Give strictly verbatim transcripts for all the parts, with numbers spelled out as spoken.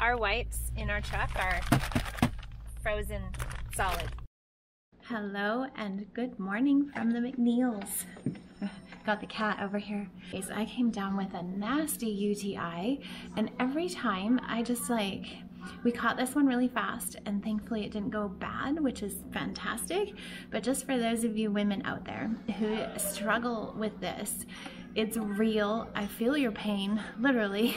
our wipes in our truck are frozen solid. Hello and good morning from the McNeils. Got the cat over here. Okay, so I came down with a nasty U T I, and every time I just like, we caught this one really fast and thankfully it didn't go bad, which is fantastic. But just for those of you women out there who struggle with this, it's real. I feel your pain, literally.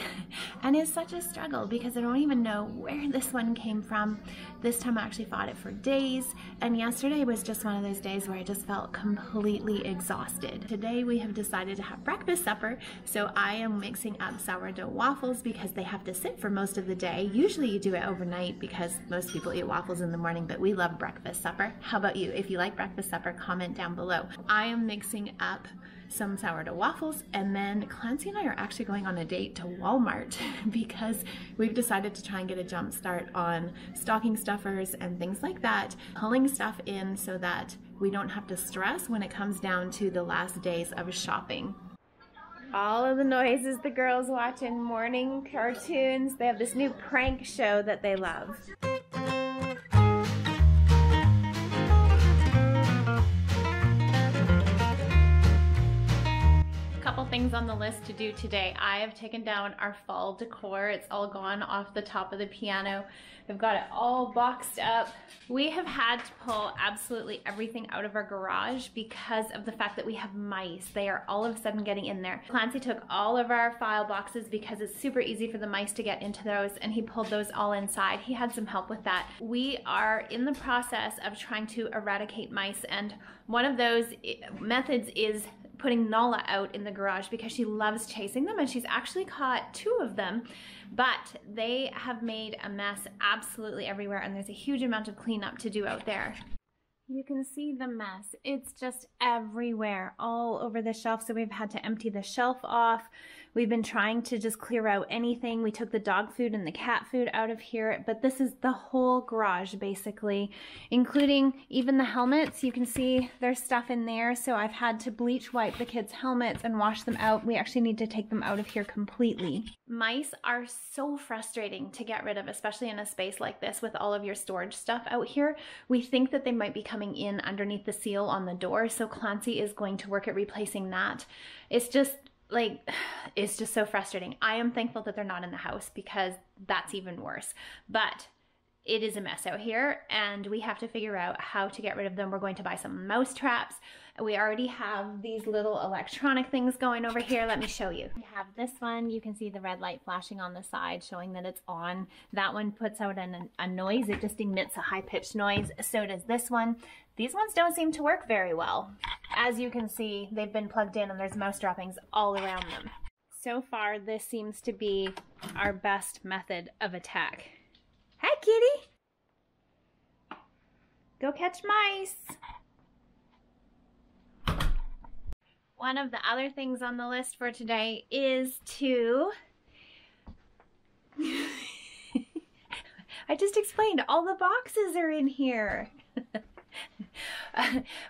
And it's such a struggle because I don't even know where this one came from. This time I actually fought it for days. And yesterday was just one of those days where I just felt completely exhausted. Today we have decided to have breakfast supper. So I am mixing up sourdough waffles because they have to sit for most of the day. Usually you do it overnight because most people eat waffles in the morning, but we love breakfast supper. How about you? If you like breakfast supper, comment down below. I am mixing up some sourdough waffles, and then Clancy and I are actually going on a date to Walmart because we've decided to try and get a jump start on stocking stuffers and things like that, pulling stuff in so that we don't have to stress when it comes down to the last days of shopping. All of the noises the girls watch in morning cartoons, they have this new prank show that they love. Things on the list to do today. I have taken down our fall decor. It's all gone off the top of the piano. We've got it all boxed up. We have had to pull absolutely everything out of our garage because of the fact that we have mice. They are all of a sudden getting in there. Clancy took all of our file boxes because it's super easy for the mice to get into those, and he pulled those all inside. He had some help with that. We are in the process of trying to eradicate mice, and one of those methods is putting Nala out in the garage because she loves chasing them, and she's actually caught two of them, but they have made a mess absolutely everywhere, and there's a huge amount of cleanup to do out there. You can see the mess. It's just everywhere, all over the shelf, so we've had to empty the shelf off. We've been trying to just clear out anything. We took the dog food and the cat food out of here, but this is the whole garage basically, including even the helmets. You can see there's stuff in there, so I've had to bleach wipe the kids' helmets and wash them out. We actually need to take them out of here completely. Mice are so frustrating to get rid of, especially in a space like this with all of your storage stuff out here. We think that they might be coming in underneath the seal on the door, so Clancy is going to work at replacing that. It's just like, it's just so frustrating. I am thankful that they're not in the house because that's even worse, but it is a mess out here and we have to figure out how to get rid of them. We're going to buy some mouse traps. We already have these little electronic things going over here. Let me show you. We have this one. You can see the red light flashing on the side showing that it's on. That one puts out an, a noise. It just emits a high-pitched noise. So does this one. These ones don't seem to work very well. As you can see, they've been plugged in and there's mouse droppings all around them. So far, this seems to be our best method of attack. Hi, kitty. Go catch mice. One of the other things on the list for today is to... I just explained, all the boxes are in here.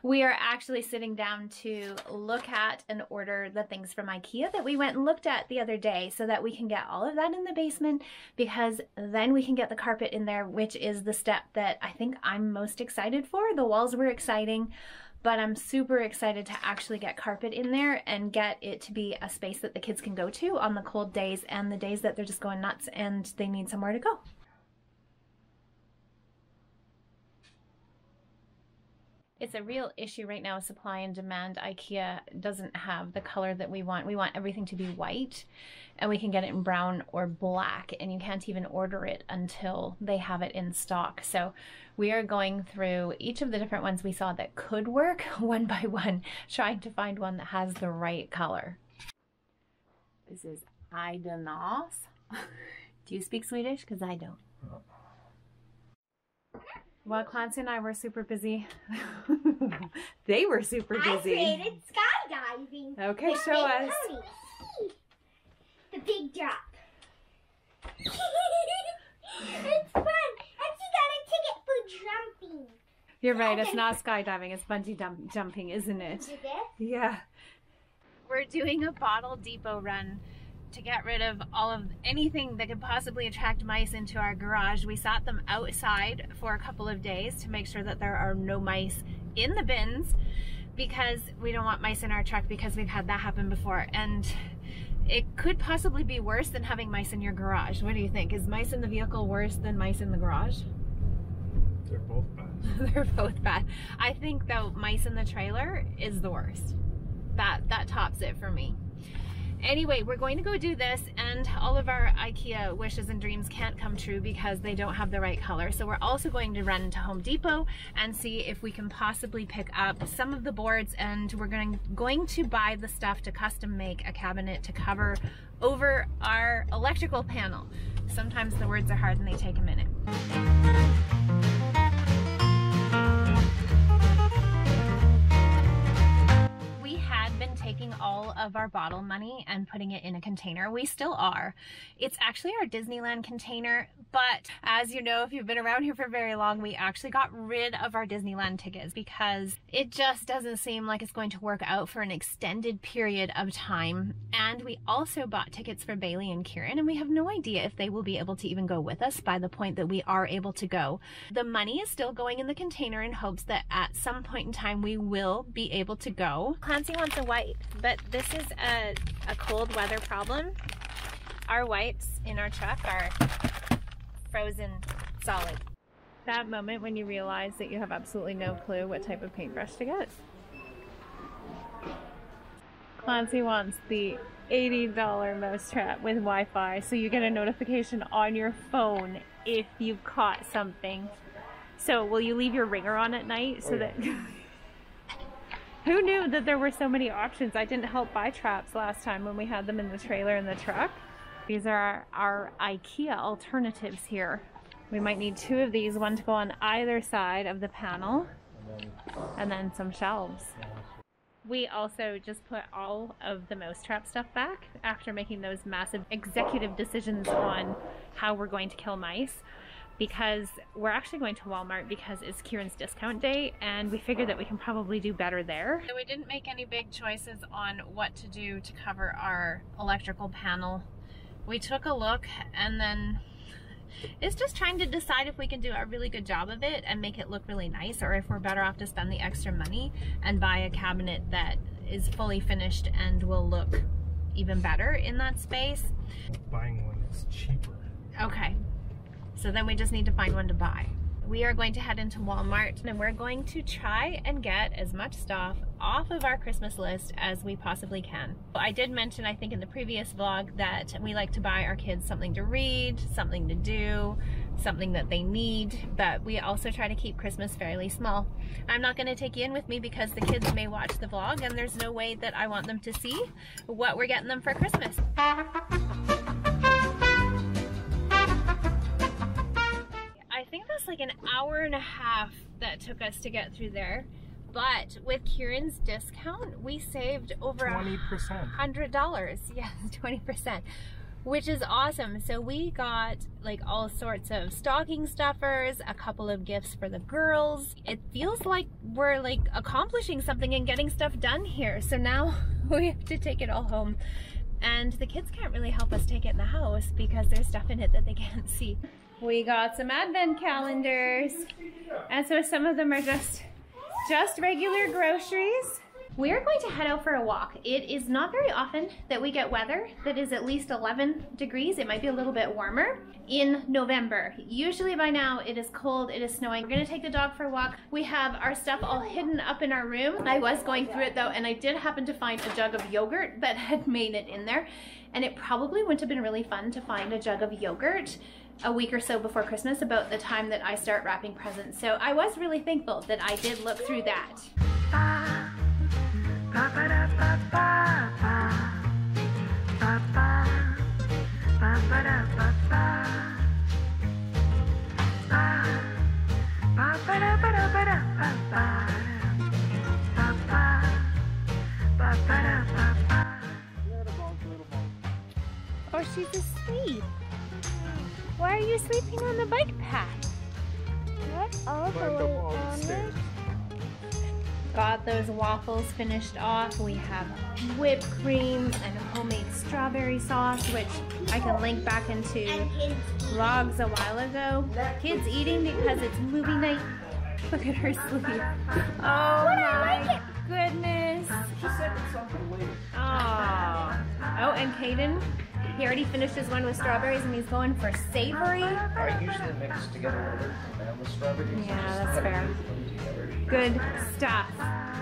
We are actually sitting down to look at and order the things from IKEA that we went and looked at the other day so that we can get all of that in the basement, because then we can get the carpet in there, which is the step that I think I'm most excited for. The walls were exciting, but I'm super excited to actually get carpet in there and get it to be a space that the kids can go to on the cold days and the days that they're just going nuts and they need somewhere to go. It's a real issue right now, supply and demand. IKEA doesn't have the color that we want. We want everything to be white, and we can get it in brown or black, and you can't even order it until they have it in stock. So we are going through each of the different ones we saw that could work one by one, trying to find one that has the right color. This is Idana. Do you speak Swedish? Because I don't. Well, Clancy and I were super busy. They were super busy. I created skydiving. Okay, yeah, show us. The big drop. It's fun. I just got a ticket for jumping. You're right. It's not skydiving. It's bungee dump jumping, isn't it? Is it? Yeah. We're doing a bottle depot run to get rid of all of anything that could possibly attract mice into our garage. We sat them outside for a couple of days to make sure that there are no mice in the bins, because we don't want mice in our truck, because we've had that happen before, and it could possibly be worse than having mice in your garage. What do you think? Is mice in the vehicle worse than mice in the garage? They're both bad. They're both bad. I think though mice in the trailer is the worst. That that tops it for me. Anyway, we're going to go do this, and all of our IKEA wishes and dreams can't come true because they don't have the right color. So we're also going to run to Home Depot and see if we can possibly pick up some of the boards, and we're going, going to buy the stuff to custom make a cabinet to cover over our electrical panel. Sometimes the words are hard and they take a minute. Been taking all of our bottle money and putting it in a container. We still are. It's actually our Disneyland container, but as you know, if you've been around here for very long, we actually got rid of our Disneyland tickets because it just doesn't seem like it's going to work out for an extended period of time. And we also bought tickets for Bailey and Kieran, and we have no idea if they will be able to even go with us by the point that we are able to go. The money is still going in the container in hopes that at some point in time we will be able to go. Clancy wants a white, but this is a, a cold weather problem. Our whites in our truck are frozen solid. That moment when you realize that you have absolutely no clue what type of paintbrush to get. Clancy wants the eighty dollar mousetrap with Wi-Fi, so you get a notification on your phone if you've caught something. So will you leave your ringer on at night so oh, yeah. that... Who knew that there were so many options? I didn't help buy traps last time when we had them in the trailer and the truck. These are our, our IKEA alternatives here. We might need two of these, one to go on either side of the panel, and then some shelves. We also just put all of the mousetrap stuff back after making those massive executive decisions on how we're going to kill mice, because we're actually going to Walmart because it's Kieran's discount day, and we figured that we can probably do better there. So we didn't make any big choices on what to do to cover our electrical panel. We took a look, and then it's just trying to decide if we can do a really good job of it and make it look really nice, or if we're better off to spend the extra money and buy a cabinet that is fully finished and will look even better in that space. Buying one is cheaper. Okay. So then we just need to find one to buy. We are going to head into Walmart, and we're going to try and get as much stuff off of our Christmas list as we possibly can. I did mention, I think in the previous vlog, that we like to buy our kids something to read, something to do, something that they need, but we also try to keep Christmas fairly small. I'm not going to take you in with me because the kids may watch the vlog, and there's no way that I want them to see what we're getting them for Christmas. I think that's like an hour and a half that took us to get through there, but with Kieran's discount we saved over twenty percent. one hundred dollars. Yes, twenty percent, which is awesome. So we got like all sorts of stocking stuffers, a couple of gifts for the girls. It feels like we're like accomplishing something and getting stuff done here. So now we have to take it all home, and the kids can't really help us take it in the house because there's stuff in it that they can't see. We got some advent calendars, and so some of them are just just regular groceries. We're going to head out for a walk. It is not very often that we get weather that is at least eleven degrees. It might be a little bit warmer in November. Usually by now it is cold, it is snowing. We're gonna take the dog for a walk. We have our stuff all hidden up in our room. I was going through it though, and I did happen to find a jug of yogurt that had made it in there, and it probably wouldn't have been really fun to find a jug of yogurt a week or so before Christmas, about the time that I start wrapping presents. So I was really thankful that I did look through that. Ba, ba, ba, da, ba, ba, ba, ba, ba, ba, da, ba, ba, ba, ba, ba, da, ba, da, ba, da, ba, ba, ba, ba, ba, ba, da, ba, ba. Oh, she's asleep. Why are you sleeping on the bike path? Not all the way on it. got those waffles finished off. We have whipped cream and homemade strawberry sauce, which I can link back into vlogs a while ago. Kids eating because it's movie night. Look at her sleep. Oh my goodness. She said it's something weird. Oh, and Kaden, he already finished his one with strawberries and he's going for savory. I usually mix together a little bit with strawberries. Yeah, that's fair. Good stuff.